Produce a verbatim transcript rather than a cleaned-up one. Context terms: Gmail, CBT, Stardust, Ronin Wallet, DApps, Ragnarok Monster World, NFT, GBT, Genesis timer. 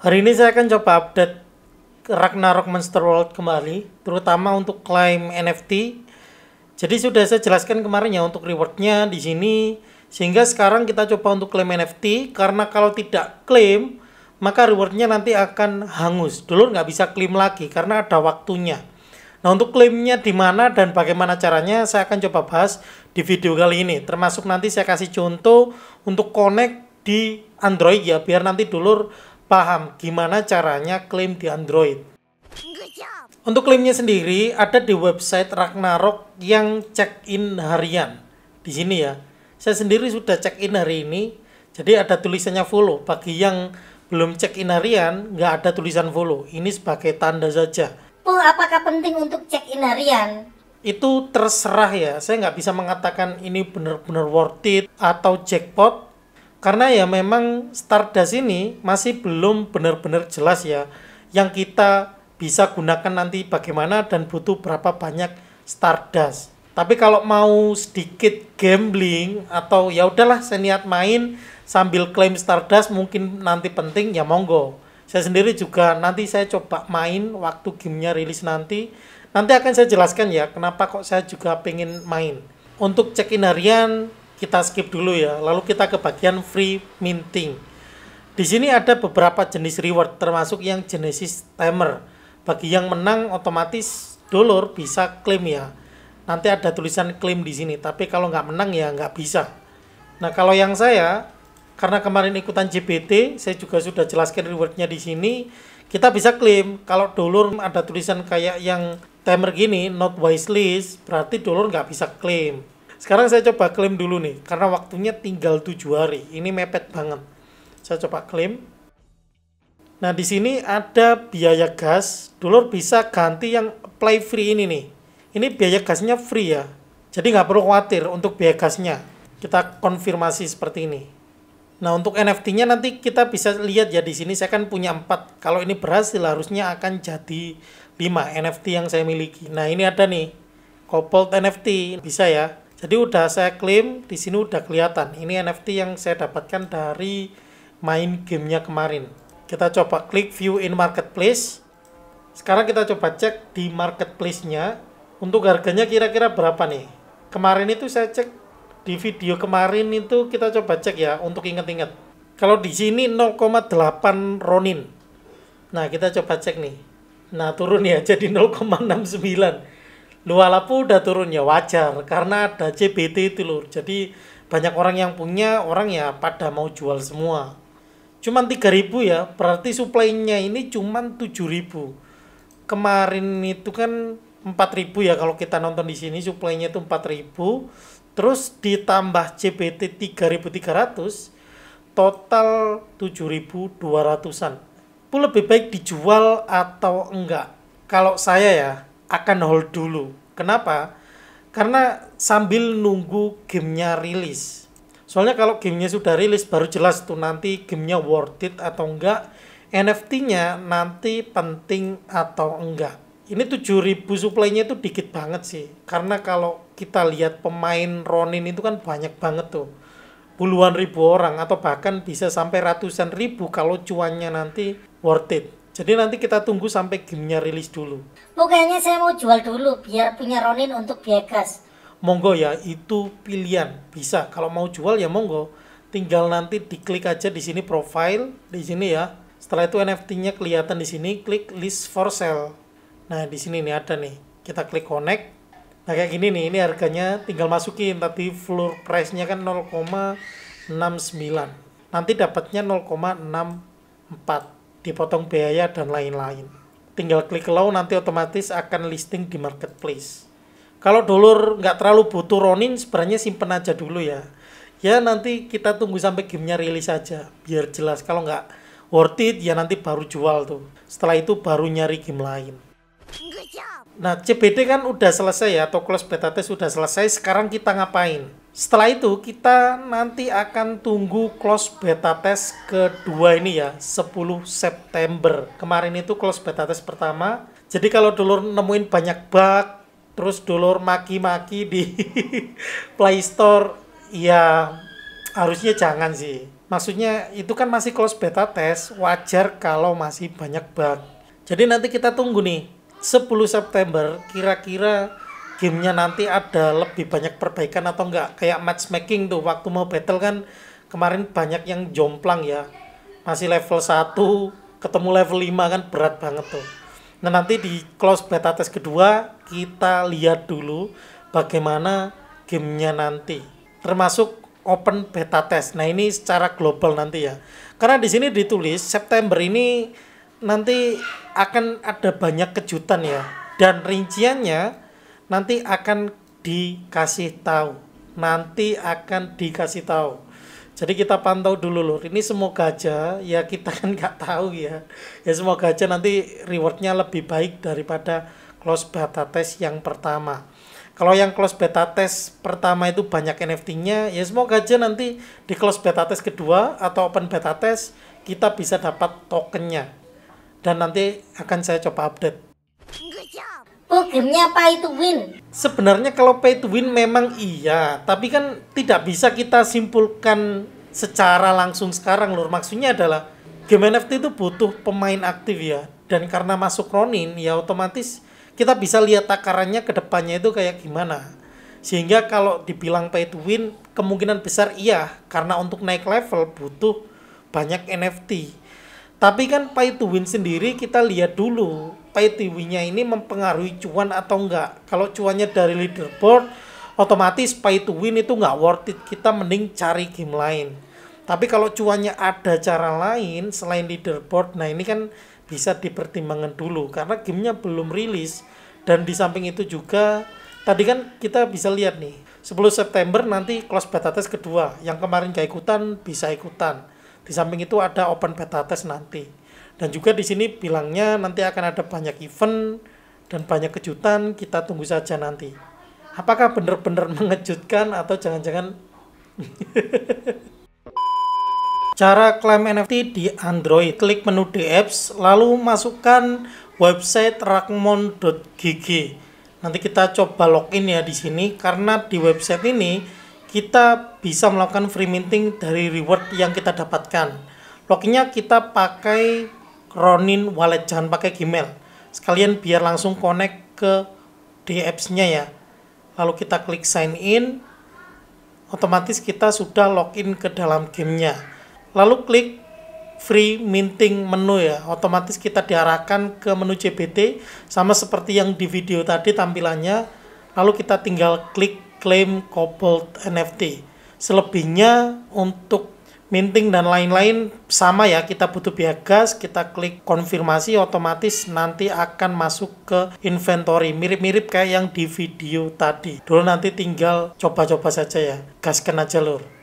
Hari ini saya akan coba update Ragnarok Monster World kembali, terutama untuk klaim N F T. Jadi sudah saya jelaskan kemarin ya untuk rewardnya di sini, sehingga sekarang kita coba untuk klaim N F T, karena kalau tidak klaim maka rewardnya nanti akan hangus. Dulu nggak bisa klaim lagi karena ada waktunya. Nah, untuk klaimnya di mana dan bagaimana caranya saya akan coba bahas di video kali ini. Termasuk nanti saya kasih contoh untuk connect di Android ya, biar nanti dulur paham gimana caranya klaim di Android. Untuk klaimnya sendiri ada di website Ragnarok yang check-in harian. Di sini ya. Saya sendiri sudah check-in hari ini. Jadi ada tulisannya follow. Bagi yang belum check-in harian nggak ada tulisan follow. Ini sebagai tanda saja. Apakah penting untuk check-in harian? Itu terserah ya, saya nggak bisa mengatakan ini benar-benar worth it atau jackpot, karena ya memang Stardust ini masih belum benar-benar jelas ya, yang kita bisa gunakan nanti bagaimana dan butuh berapa banyak Stardust. Tapi kalau mau sedikit gambling atau ya udahlah saya niat main sambil klaim Stardust mungkin nanti penting ya, monggo. Saya sendiri juga nanti saya coba main waktu gamenya rilis nanti. Nanti akan saya jelaskan ya kenapa kok saya juga pengen main. Untuk check-in harian kita skip dulu ya. Lalu kita ke bagian free minting. Di sini ada beberapa jenis reward termasuk yang Genesis timer. Bagi yang menang otomatis dollar bisa klaim ya. Nanti ada tulisan klaim di sini. Tapi kalau nggak menang ya nggak bisa. Nah kalau yang saya, karena kemarin ikutan G B T, saya juga sudah jelaskan rewardnya di sini. Kita bisa klaim kalau dollar ada tulisan kayak yang timer gini, not wisely, berarti dollar nggak bisa klaim. Sekarang saya coba klaim dulu nih, karena waktunya tinggal tujuh hari. Ini mepet banget. Saya coba klaim. Nah di sini ada biaya gas. Dollar bisa ganti yang apply free ini nih. Ini biaya gasnya free ya. Jadi nggak perlu khawatir untuk biaya gasnya. Kita konfirmasi seperti ini. Nah, untuk N F T-nya nanti kita bisa lihat ya di sini saya kan punya empat. Kalau ini berhasil harusnya akan jadi lima N F T yang saya miliki. Nah, ini ada nih. Kobold N F T bisa ya. Jadi udah saya klaim, di sini udah kelihatan. Ini N F T yang saya dapatkan dari main gamenya kemarin. Kita coba klik view in marketplace. Sekarang kita coba cek di marketplace-nya untuk harganya kira-kira berapa nih. Kemarin itu saya cek di video kemarin itu kita coba cek ya untuk inget-inget. Kalau di sini nol koma delapan Ronin. Nah, kita coba cek nih. Nah, turun ya jadi nol koma enam sembilan. Lualapu udah turun ya, wajar karena ada C B T itu lur. Jadi banyak orang yang punya, orang ya pada mau jual semua. Cuman tiga ribu ya, berarti supply-nya ini cuman tujuh ribu. Kemarin itu kan empat ribu ya kalau kita nonton di sini supply-nya itu empat ribu. Terus ditambah C B T tiga ribu tiga ratus, total tujuh ribu dua ratusan. Itu lebih baik dijual atau enggak? Kalau saya ya akan hold dulu. Kenapa? Karena sambil nunggu gamenya rilis. Soalnya kalau gamenya sudah rilis baru jelas tuh nanti gamenya worth it atau enggak. N F T-nya nanti penting atau enggak. Ini tujuh ribu supply-nya itu dikit banget sih. Karena kalau kita lihat pemain Ronin itu kan banyak banget tuh. Puluhan ribu orang atau bahkan bisa sampai ratusan ribu kalau cuannya nanti worth it. Jadi nanti kita tunggu sampai gamenya rilis dulu. Pokoknya saya mau jual dulu biar punya Ronin untuk biaya gas. Monggo ya, itu pilihan. Bisa, kalau mau jual ya monggo. Tinggal nanti diklik aja di sini profile, di sini ya. Setelah itu N F T-nya kelihatan di sini, klik list for sale. Nah, di sini nih ada nih. Kita klik connect. Nah, kayak gini nih. Ini harganya tinggal masukin. Tadi floor price-nya kan nol koma enam sembilan. Nanti dapatnya nol koma enam empat. Dipotong biaya dan lain-lain. Tinggal klik low, nanti otomatis akan listing di marketplace. Kalau dollar nggak terlalu butuh Ronin, sebenarnya simpen aja dulu ya. Ya, nanti kita tunggu sampai gamenya rilis aja. Biar jelas. Kalau nggak worth it, ya nanti baru jual tuh. Setelah itu baru nyari game lain. Nah, C B T kan udah selesai ya, atau close beta test sudah selesai. Sekarang kita ngapain? Setelah itu kita nanti akan tunggu close beta test kedua ini ya, sepuluh September. Kemarin itu close beta test pertama. Jadi kalau dulur nemuin banyak bug, terus dulur maki-maki di Play Store, ya harusnya jangan sih. Maksudnya itu kan masih close beta test, wajar kalau masih banyak bug. Jadi nanti kita tunggu nih, sepuluh September kira-kira gamenya nanti ada lebih banyak perbaikan atau enggak. Kayak matchmaking tuh, waktu mau battle kan kemarin banyak yang jomplang ya. Masih level satu, ketemu level lima kan berat banget tuh. Nah nanti di close beta test kedua, kita lihat dulu bagaimana gamenya nanti. Termasuk open beta test. Nah ini secara global nanti ya. Karena di sini ditulis September ini nanti akan ada banyak kejutan ya. Dan rinciannya nanti akan dikasih tahu. Nanti akan dikasih tahu. Jadi kita pantau dulu lur. Ini semoga aja ya, kita kan nggak tahu ya. Ya semoga aja nanti rewardnya lebih baik daripada close beta test yang pertama. Kalau yang close beta test pertama itu banyak N F T-nya, ya semoga aja nanti di close beta test kedua atau open beta test kita bisa dapat tokennya. Dan nanti akan saya coba update. Oh, gamenya pay to win. Sebenarnya kalau pay to win memang iya, tapi kan tidak bisa kita simpulkan secara langsung sekarang lur. Maksudnya adalah game N F T itu butuh pemain aktif ya. Dan karena masuk Ronin ya otomatis kita bisa lihat takarannya ke depannya itu kayak gimana. Sehingga kalau dibilang pay to win, kemungkinan besar iya. Karena untuk naik level butuh banyak N F T. Tapi kan pay to win sendiri kita lihat dulu. Pay to win-nya ini mempengaruhi cuan atau enggak. Kalau cuannya dari leaderboard, otomatis pay to win itu nggak worth it. Kita mending cari game lain. Tapi kalau cuannya ada cara lain selain leaderboard, nah ini kan bisa dipertimbangkan dulu karena gamenya belum rilis. Dan di samping itu juga tadi kan kita bisa lihat nih, sepuluh September nanti close beta test kedua, yang kemarin gak ikutan bisa ikutan. Di samping itu ada open beta test nanti. Dan juga di sini bilangnya nanti akan ada banyak event dan banyak kejutan, kita tunggu saja nanti. Apakah benar-benar mengejutkan atau jangan-jangan Cara klaim N F T di Android, klik menu DApps, lalu masukkan website rakmon dot g g. Nanti kita coba login ya di sini, karena di website ini kita bisa melakukan free minting dari reward yang kita dapatkan. Loginnya kita pakai Ronin Wallet, jangan pakai Gmail. Sekalian biar langsung connect ke DApps-nya ya. Lalu kita klik sign in, otomatis kita sudah login ke dalam gamenya. Lalu klik free minting menu ya, otomatis kita diarahkan ke menu G B T sama seperti yang di video tadi tampilannya. Lalu kita tinggal klik claim Cobalt N F T. Selebihnya untuk minting dan lain-lain sama ya, kita butuh biaya gas, kita klik konfirmasi, otomatis nanti akan masuk ke inventory, mirip-mirip kayak yang di video tadi. Dulu nanti tinggal coba-coba saja ya, gaskan aja lur.